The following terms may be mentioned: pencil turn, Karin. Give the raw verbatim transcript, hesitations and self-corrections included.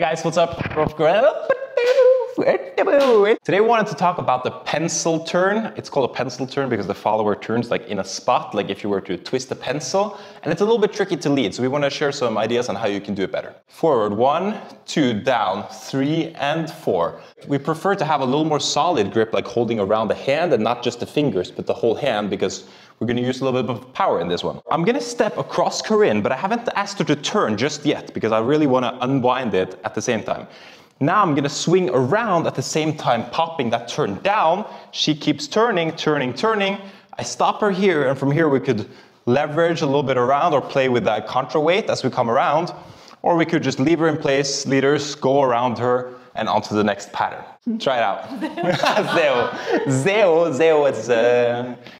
Hey guys, what's up? Today we wanted to talk about the pencil turn. It's called a pencil turn because the follower turns like in a spot, like if you were to twist a pencil, and it's a little bit tricky to lead. So we want to share some ideas on how you can do it better. Forward, one, two, down, three, and four. We prefer to have a little more solid grip, like holding around the hand and not just the fingers, but the whole hand, because we're going to use a little bit of power in this one. I'm going to step across Karin, but I haven't asked her to turn just yet because I really want to unwind it at the same time. Now I'm going to swing around at the same time, popping that turn down. She keeps turning, turning, turning. I stop her here, and from here we could leverage a little bit around or play with that contraweight as we come around. Or we could just leave her in place, leaders, go around her, and onto the next pattern. Try it out. Zeo. Zeo, Zeo, it's... Uh...